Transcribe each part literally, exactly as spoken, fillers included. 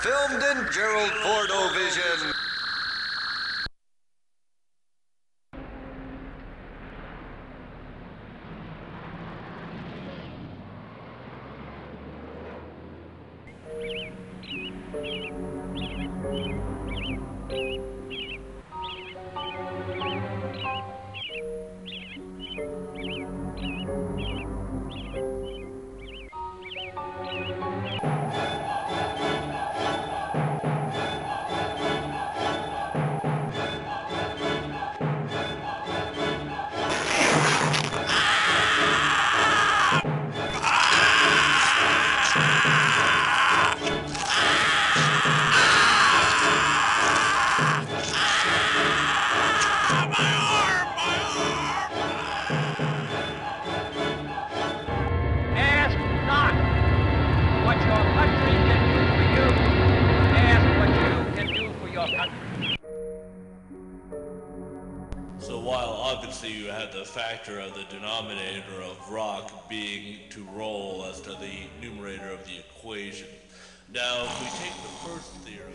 Filmed in Gerald Fordovision. So while obviously you had the factor of the denominator of rock being to roll as to the numerator of the equation, now if we take the first theorem,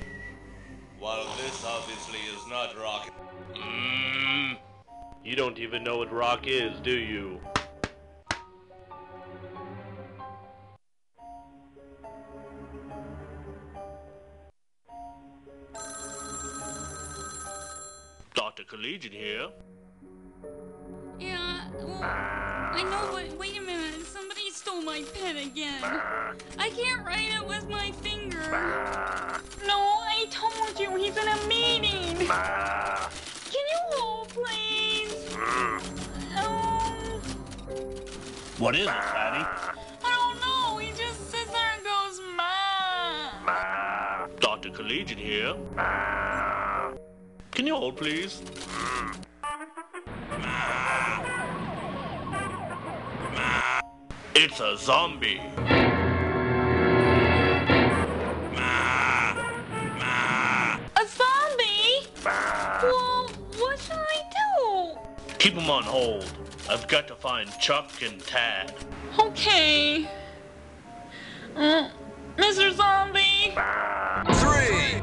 while this obviously is not rock... Mm. You don't even know what rock is, do you? Doctor Collegian here. Yeah, well, I know, but wait a minute, somebody stole my pen again. I can't write it with my finger. No, I told you, he's in a meeting. Can you hold, please? Oh. What is it, Patty? I don't know, he just sits there and goes, ma. Doctor Collegian here. Can you hold, please? It's a zombie. A zombie? Well, what should I do? Keep him on hold. I've got to find Chuck and Tad. Okay. Uh, Mister Zombie? Three.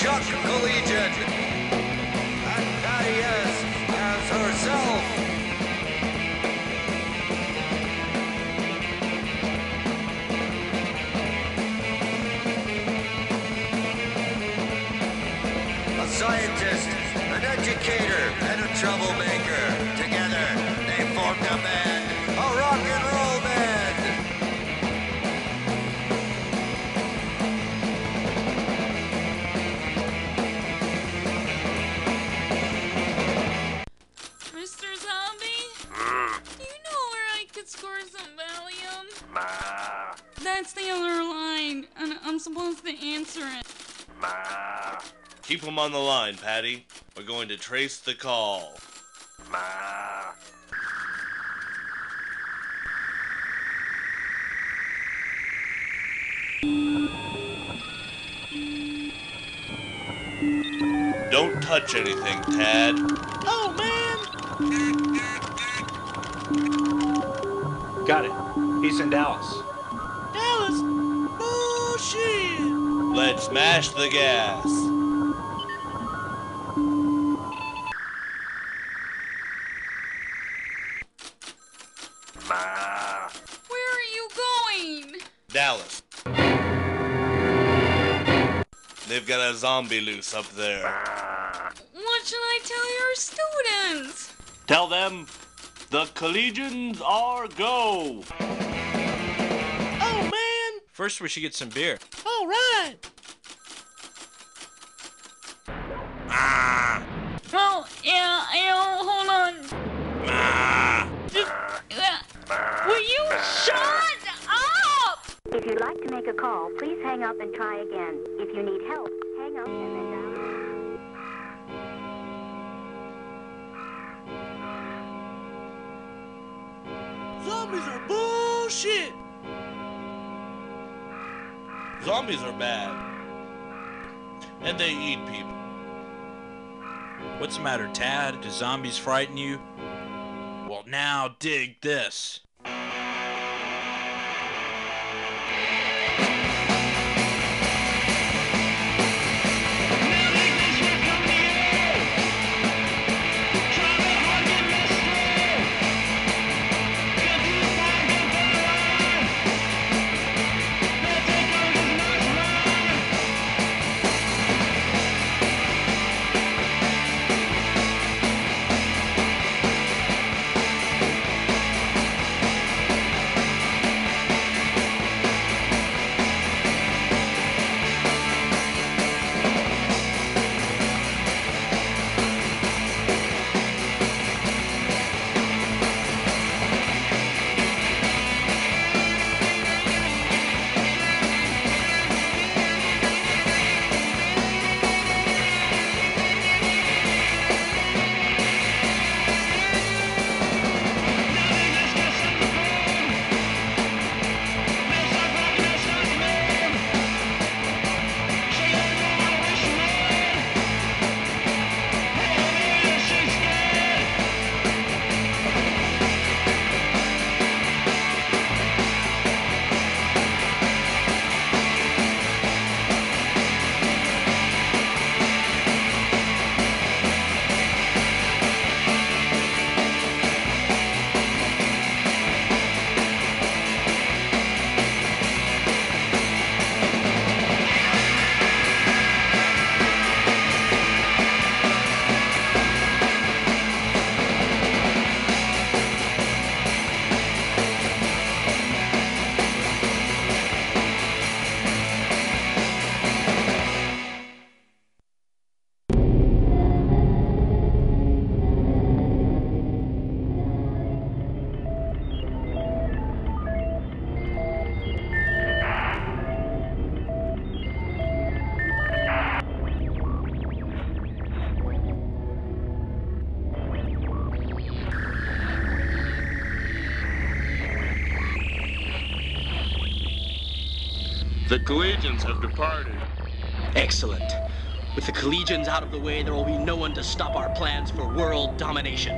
Chuck Collegian, and Patty as, as herself. A scientist, an educator, and a troublemaker. Together, they formed a band, a rock and roll band. That's the other line, and I'm supposed to answer it. Keep him on the line, Patty. We're going to trace the call. Don't touch anything, Tad. Oh, man! Got it. He's in Dallas. Let's smash the gas. Where are you going? Dallas. They've got a zombie loose up there. What should I tell your students? Tell them the Collegians are go. Oh, man. First, we should get some beer. All right. Ah. Oh, yeah, yeah, hold on. Ah. Just, uh, will you shut up? If you'd like to make a call, please hang up and try again. If you need help, hang hang up and then down. Zombies are bullshit! Zombies are bad. And they eat people. What's the matter, Tad? Do zombies frighten you? Well, now dig this. The collegians have departed. Excellent. With the collegians out of the way, there will be no one to stop our plans for world domination.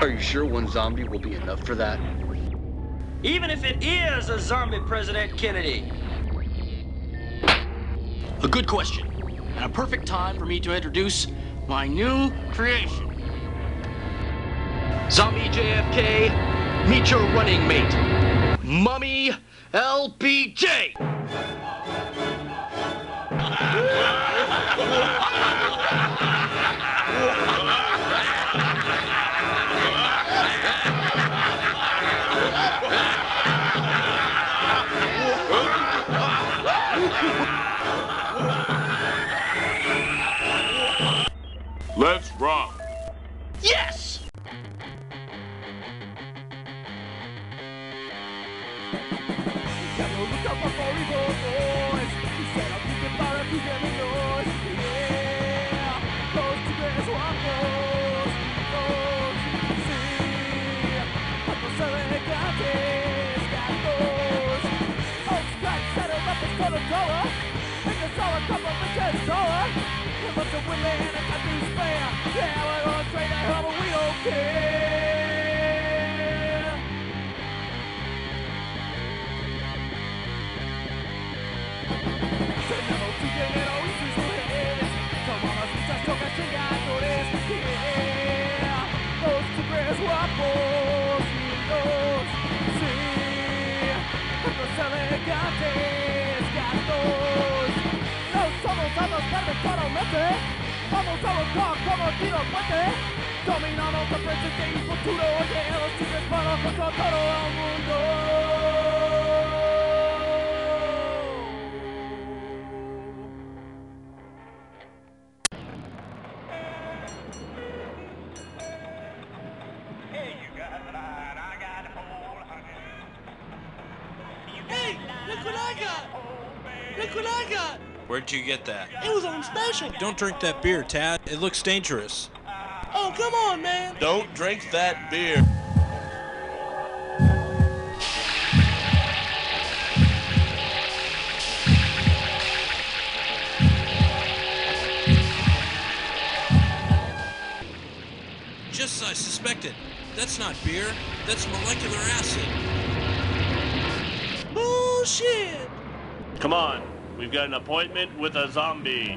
Are you sure one zombie will be enough for that? Even if it is a zombie, President Kennedy. A good question. And a perfect time for me to introduce my new creation. Zombie J F K. Meet your running mate, Mummy L B J! Let's rock! Yes! Vamos a buscar como tiro fuerte. Dominamos el presente y futuro. Oye, los tigres guapos contra todo el mundo. Hey, you got the light, I got the pole. You Hey, look what I got! Look what I got! Where'd you get that? It was on special! Don't drink that beer, Tad. It looks dangerous. Oh, come on, man! Don't drink that beer. Just as I suspected. That's not beer. That's molecular acid. Bullshit! Come on. We've got an appointment with a zombie.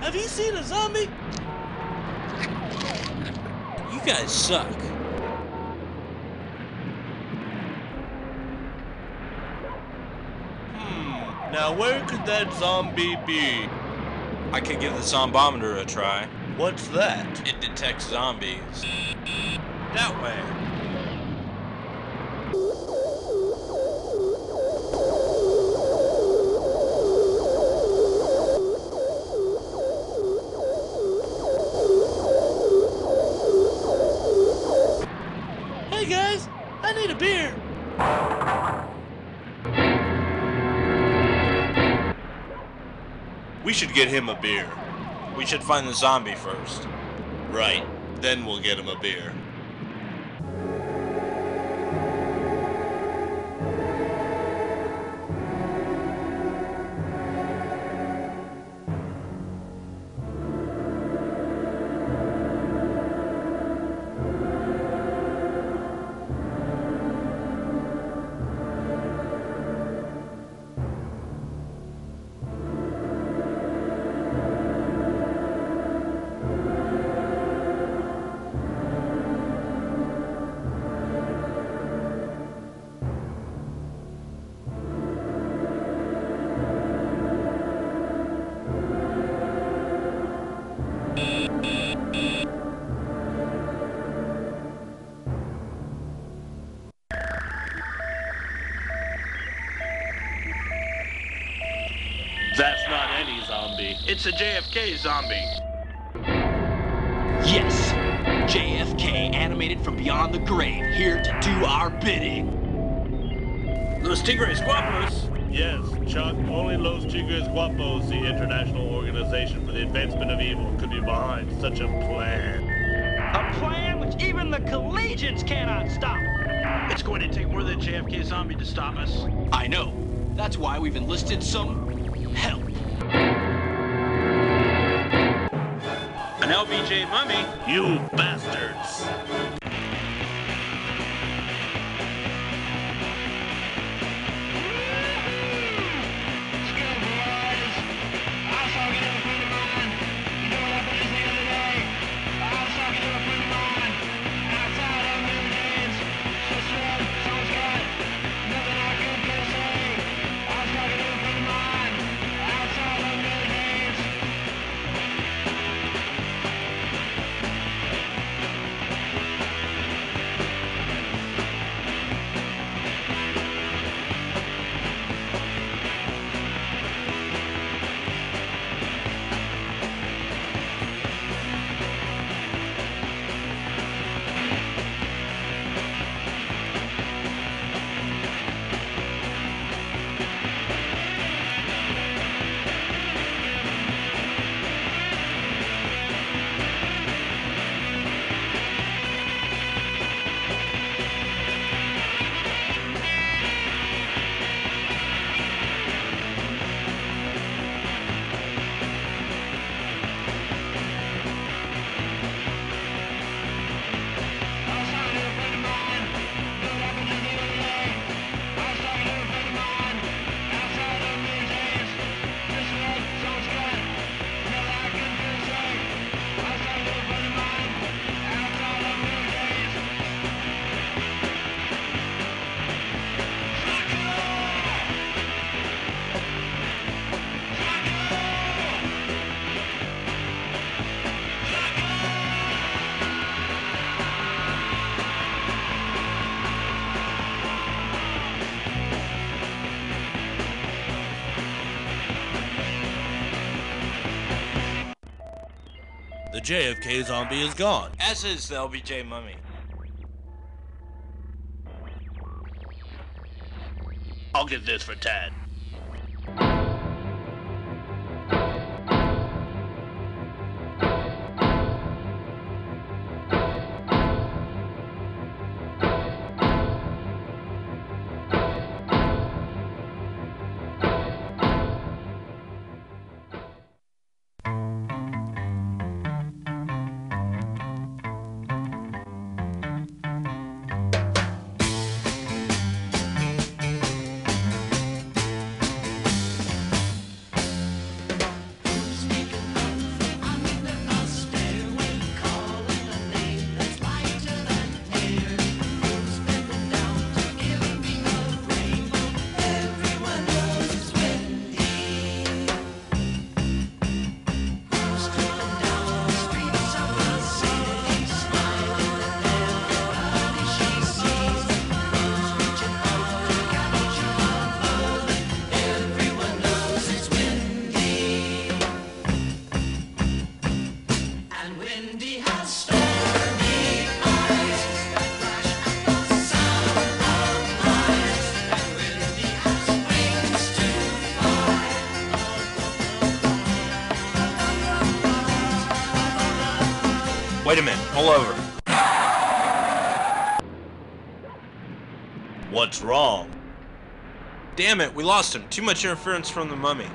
Have you seen a zombie? You guys suck. Hmm, now where could that zombie be? I could give the zombometer a try. What's that? It detects zombies. That way. Hey guys, I need a beer. We should get him a beer. We should find the zombie first. Right, then we'll get him a beer. That's not any zombie. It's a J F K zombie. Yes, J F K animated from beyond the grave, here to do our bidding. Los Tigres Guapos. Yes, Chuck, only Los Tigres Guapos, the international organization for the advancement of evil, could be behind such a plan. A plan which even the collegians cannot stop. It's going to take more than J F K zombie to stop us. I know. That's why we've enlisted some help. An L B J mummy? You bastards! J F K zombie is gone. As is the L B J mummy. I'll get this for Tad. Wait a minute, pull over. What's wrong? Damn it, we lost him. Too much interference from the mummy.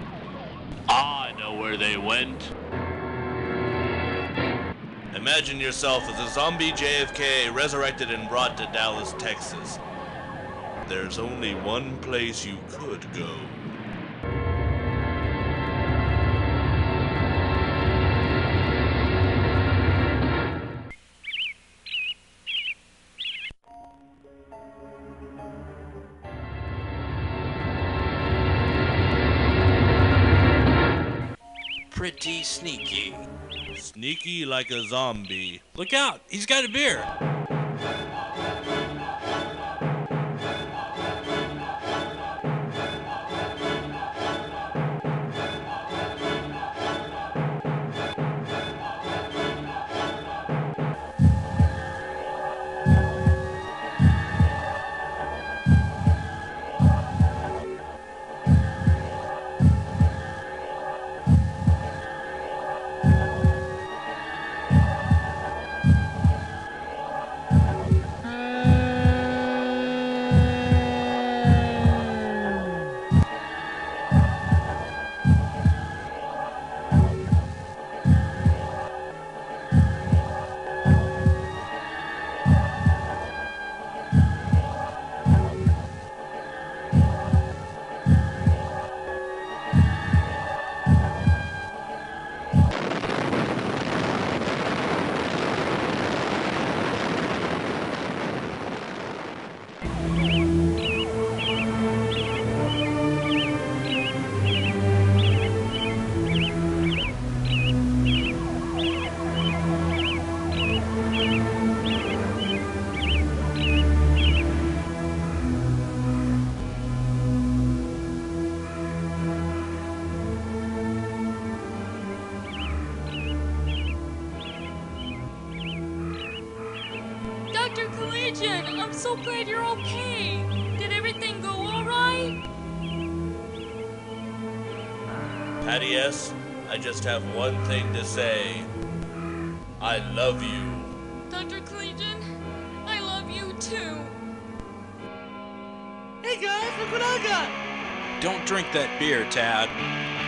I know where they went. Imagine yourself as a zombie J F K resurrected and brought to Dallas, Texas. There's only one place you could go. Pretty sneaky. Sneaky like a zombie. Look out, he's got a beer. I'm so glad you're okay. Did everything go all right? Patty S., I just have one thing to say. I love you. Doctor Collegian, I love you too. Hey guys, look what I got! Don't drink that beer, Tad.